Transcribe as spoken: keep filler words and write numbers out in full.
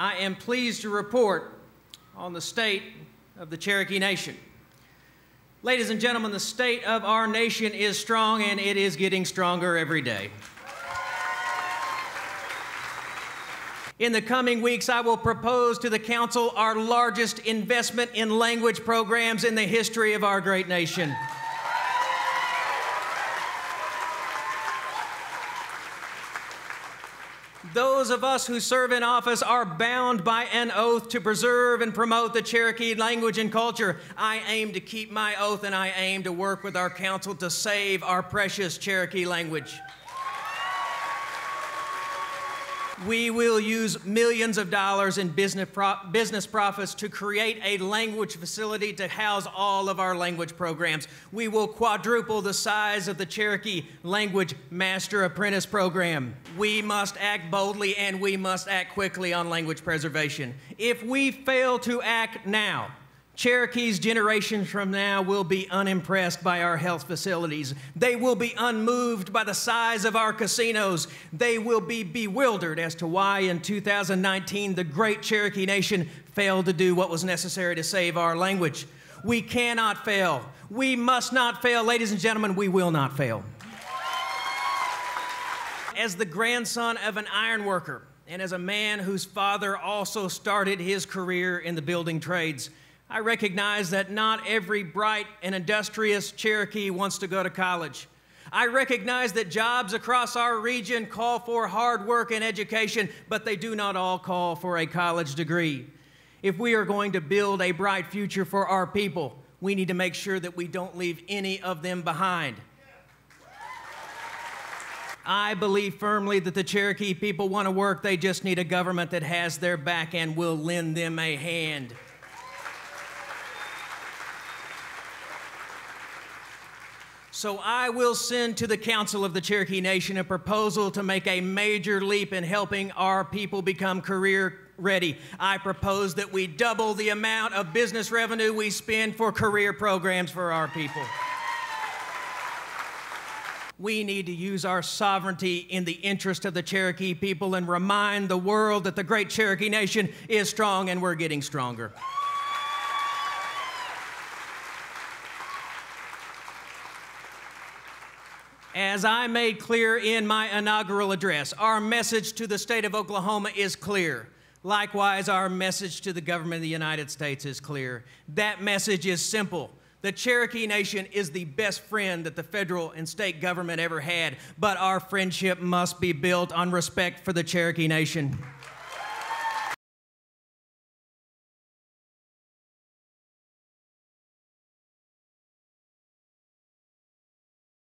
I am pleased to report on the state of the Cherokee Nation. Ladies and gentlemen, the state of our nation is strong, and it is getting stronger every day. In the coming weeks, I will propose to the Council our largest investment in language programs in the history of our great nation. Those of us who serve in office are bound by an oath to preserve and promote the Cherokee language and culture. I aim to keep my oath, and I aim to work with our council to save our precious Cherokee language. We will use millions of dollars in business, pro business profits to create a language facility to house all of our language programs. We will quadruple the size of the Cherokee Language Master Apprentice Program. We must act boldly, and we must act quickly on language preservation. If we fail to act now, Cherokees generations from now will be unimpressed by our health facilities. They will be unmoved by the size of our casinos. They will be bewildered as to why in two thousand nineteen the great Cherokee Nation failed to do what was necessary to save our language. We cannot fail. We must not fail. Ladies and gentlemen, we will not fail. As the grandson of an iron worker and as a man whose father also started his career in the building trades, I recognize that not every bright and industrious Cherokee wants to go to college. I recognize that jobs across our region call for hard work and education, but they do not all call for a college degree. If we are going to build a bright future for our people, we need to make sure that we don't leave any of them behind. I believe firmly that the Cherokee people want to work. They just need a government that has their back and will lend them a hand. So I will send to the Council of the Cherokee Nation a proposal to make a major leap in helping our people become career ready. I propose that we double the amount of business revenue we spend for career programs for our people. We need to use our sovereignty in the interest of the Cherokee people and remind the world that the great Cherokee Nation is strong, and we're getting stronger. As I made clear in my inaugural address, our message to the state of Oklahoma is clear. Likewise, our message to the government of the United States is clear. That message is simple. The Cherokee Nation is the best friend that the federal and state government ever had, but our friendship must be built on respect for the Cherokee Nation.